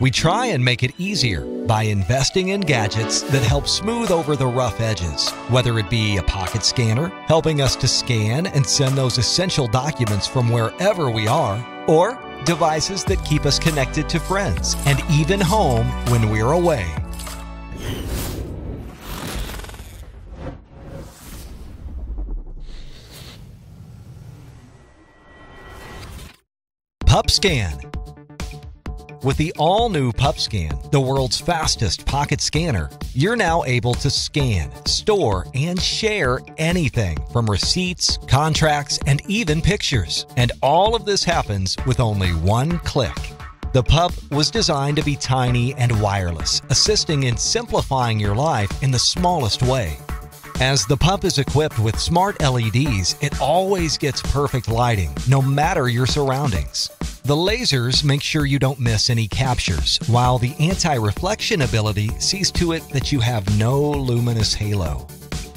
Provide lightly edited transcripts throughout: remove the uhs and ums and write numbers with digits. We try and make it easier by investing in gadgets that help smooth over the rough edges, whether it be a pocket scanner, helping us to scan and send those essential documents from wherever we are, or devices that keep us connected to friends and even home when we're away. PupScan. With the all-new PupScan, the world's fastest pocket scanner, you're now able to scan, store, and share anything from receipts, contracts, and even pictures. And all of this happens with only one click. The Pup was designed to be tiny and wireless, assisting in simplifying your life in the smallest way. As the Pup is equipped with smart LEDs, it always gets perfect lighting, no matter your surroundings. The lasers make sure you don't miss any captures, while the anti-reflection ability sees to it that you have no luminous halo.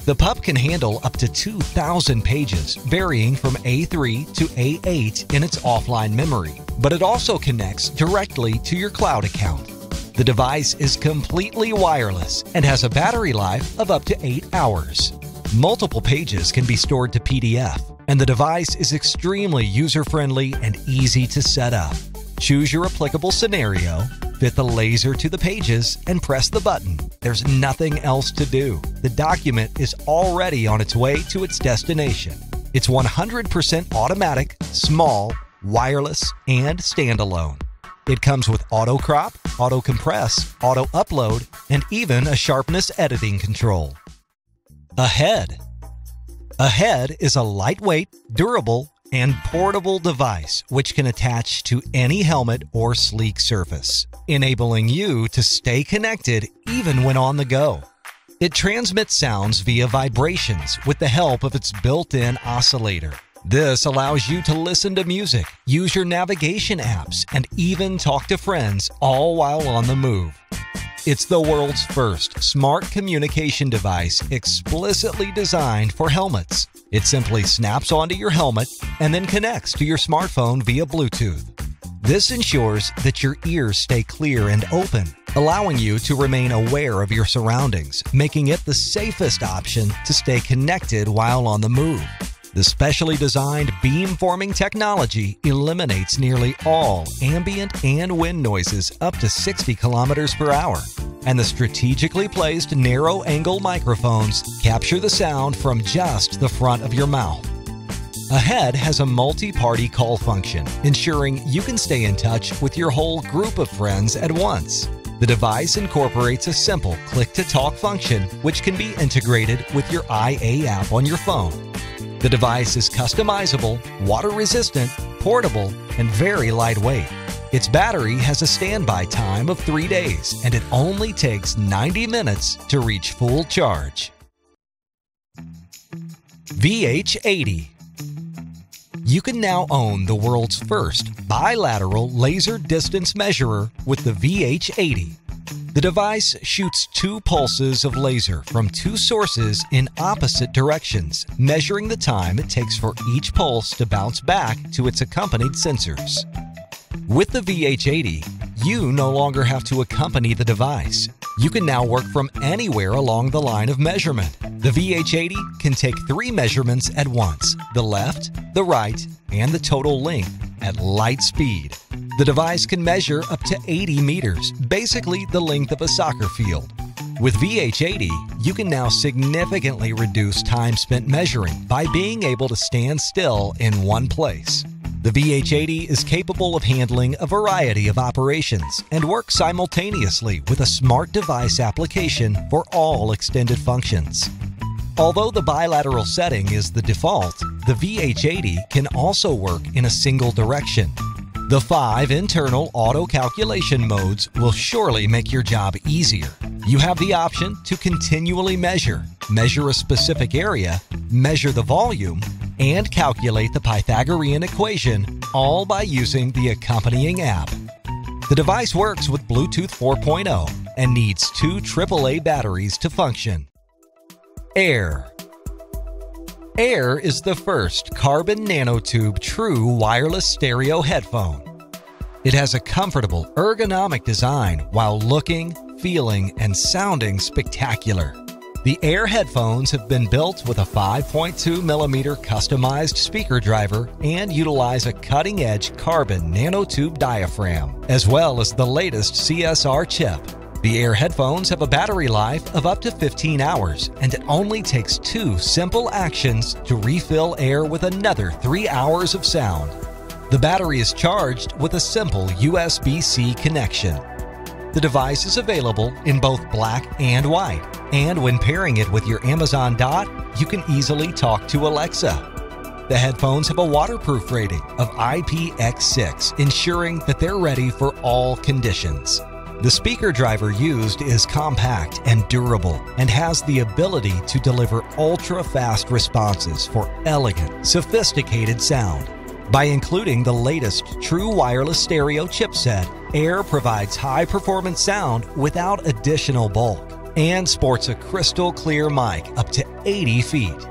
The Pup can handle up to 2,000 pages, varying from A3 to A8 in its offline memory, but it also connects directly to your cloud account. The device is completely wireless and has a battery life of up to 8 hours. Multiple pages can be stored to PDF. And the device is extremely user-friendly and easy to set up. Choose your applicable scenario, fit the laser to the pages, and press the button. There's nothing else to do. The document is already on its way to its destination. It's 100% automatic, small, wireless, and standalone. It comes with auto crop, auto compress, auto upload, and even a sharpness editing control. Ahead. Ahead is a lightweight, durable, and portable device which can attach to any helmet or sleek surface, enabling you to stay connected even when on the go. It transmits sounds via vibrations with the help of its built-in oscillator. This allows you to listen to music, use your navigation apps, and even talk to friends, all while on the move. It's the world's first smart communication device explicitly designed for helmets. It simply snaps onto your helmet and then connects to your smartphone via Bluetooth. This ensures that your ears stay clear and open, allowing you to remain aware of your surroundings, making it the safest option to stay connected while on the move. The specially designed beamforming technology eliminates nearly all ambient and wind noises up to 60 kilometers per hour, and the strategically placed narrow-angle microphones capture the sound from just the front of your mouth. Ahead has a multi-party call function, ensuring you can stay in touch with your whole group of friends at once. The device incorporates a simple click-to-talk function, which can be integrated with your IA app on your phone. The device is customizable, water-resistant, portable, and very lightweight. Its battery has a standby time of 3 days, and it only takes 90 minutes to reach full charge. VH-80. You can now own the world's first bilateral laser distance measurer with the VH-80. The device shoots 2 pulses of laser from 2 sources in opposite directions, measuring the time it takes for each pulse to bounce back to its accompanied sensors. With the VH-80, you no longer have to accompany the device. You can now work from anywhere along the line of measurement. The VH-80 can take 3 measurements at once: the left, the right, and the total length at light speed. The device can measure up to 80 meters, basically the length of a soccer field. With VH-80, you can now significantly reduce time spent measuring by being able to stand still in one place. The VH-80 is capable of handling a variety of operations and works simultaneously with a smart device application for all extended functions. Although the bilateral setting is the default, the VH-80 can also work in a single direction. The 5 internal auto-calculation modes will surely make your job easier. You have the option to continually measure a specific area, measure the volume, and calculate the Pythagorean equation, all by using the accompanying app. The device works with Bluetooth 4.0 and needs 2 AAA batteries to function. Air. Air is the first carbon nanotube true wireless stereo headphone. It has a comfortable, ergonomic design while looking, feeling, and sounding spectacular. The Air headphones have been built with a 5.2mm customized speaker driver and utilize a cutting-edge carbon nanotube diaphragm, as well as the latest CSR chip. The Air headphones have a battery life of up to 15 hours, and it only takes 2 simple actions to refill air with another 3 hours of sound. The battery is charged with a simple USB-C connection. The device is available in both black and white, and when pairing it with your Amazon Dot, you can easily talk to Alexa. The headphones have a waterproof rating of IPX6, ensuring that they're ready for all conditions. The speaker driver used is compact and durable and has the ability to deliver ultra-fast responses for elegant, sophisticated sound. By including the latest true wireless stereo chipset, Air provides high-performance sound without additional bulk and sports a crystal-clear mic up to 80 feet.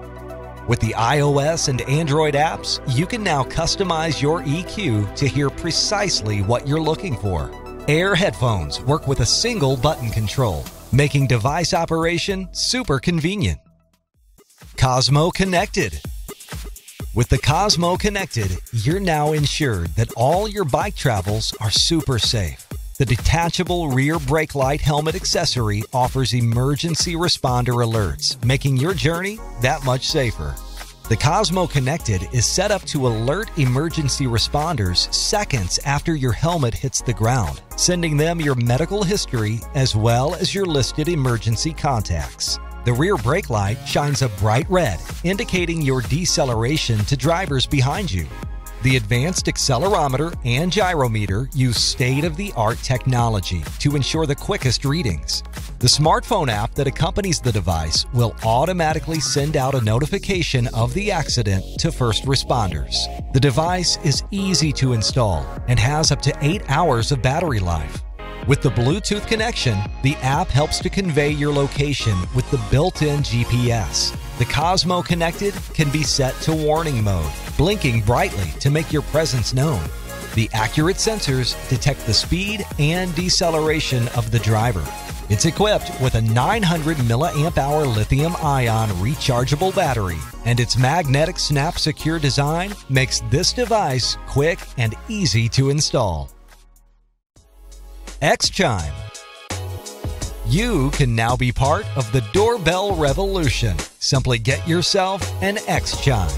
With the iOS and Android apps, you can now customize your EQ to hear precisely what you're looking for. Air headphones work with a single button control, making device operation super convenient. Cosmo Connected. With the Cosmo Connected, you're now ensured that all your bike travels are super safe. The detachable rear brake light helmet accessory offers emergency responder alerts, making your journey that much safer. The Cosmo Connected is set up to alert emergency responders seconds after your helmet hits the ground, sending them your medical history as well as your listed emergency contacts. The rear brake light shines a bright red, indicating your deceleration to drivers behind you. The advanced accelerometer and gyrometer use state-of-the-art technology to ensure the quickest readings. The smartphone app that accompanies the device will automatically send out a notification of the accident to first responders. The device is easy to install and has up to 8 hours of battery life. With the Bluetooth connection, the app helps to convey your location with the built-in GPS. The Cosmo Connected can be set to warning mode, blinking brightly to make your presence known. The accurate sensors detect the speed and deceleration of the driver. It's equipped with a 900 mAh lithium-ion rechargeable battery, and its magnetic snap-secure design makes this device quick and easy to install. Xchime. You can now be part of the doorbell revolution. Simply get yourself an Xchime.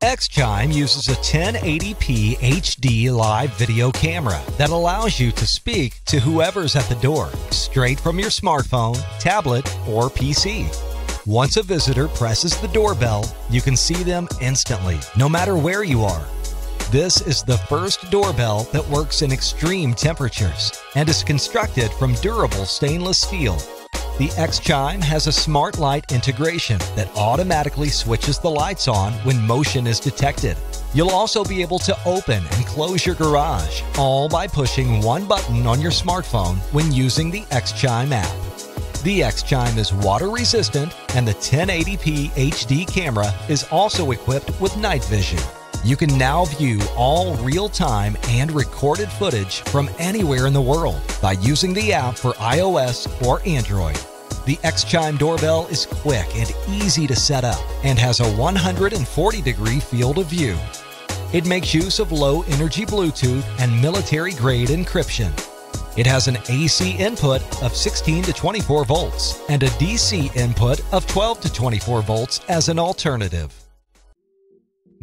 Xchime uses a 1080p HD live video camera that allows you to speak to whoever's at the door straight from your smartphone, tablet, or PC. Once a visitor presses the doorbell, you can see them instantly, no matter where you are. This is the first doorbell that works in extreme temperatures and is constructed from durable stainless steel. The Xchime has a smart light integration that automatically switches the lights on when motion is detected. You'll also be able to open and close your garage, all by pushing one button on your smartphone when using the Xchime app. The Xchime is water resistant, and the 1080p HD camera is also equipped with night vision. You can now view all real-time and recorded footage from anywhere in the world by using the app for iOS or Android. The Xchime doorbell is quick and easy to set up and has a 140-degree field of view. It makes use of low-energy Bluetooth and military-grade encryption. It has an AC input of 16 to 24 volts and a DC input of 12 to 24 volts as an alternative.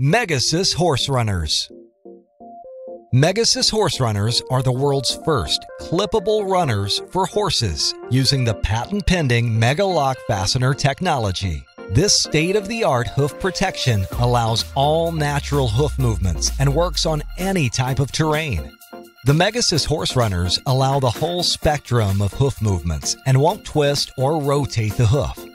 Megasus Horserunners. Megasus Horserunners are the world's first clippable runners for horses using the patent-pending Mega Lock Fastener technology. This state-of-the-art hoof protection allows all natural hoof movements and works on any type of terrain. The Megasus Horserunners allow the whole spectrum of hoof movements and won't twist or rotate the hoof.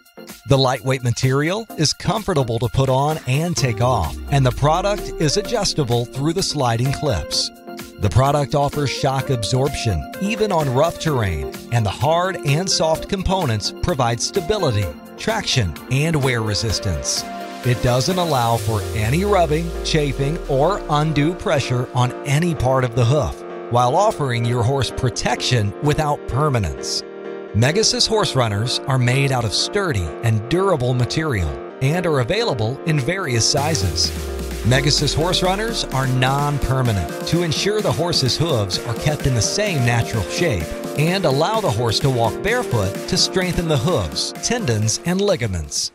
The lightweight material is comfortable to put on and take off, and the product is adjustable through the sliding clips. The product offers shock absorption, even on rough terrain, and the hard and soft components provide stability, traction, and wear resistance. It doesn't allow for any rubbing, chafing, or undue pressure on any part of the hoof, while offering your horse protection without permanence. Megasus Horserunners are made out of sturdy and durable material and are available in various sizes. Megasus Horserunners are non-permanent to ensure the horse's hooves are kept in the same natural shape and allow the horse to walk barefoot to strengthen the hooves, tendons, and ligaments.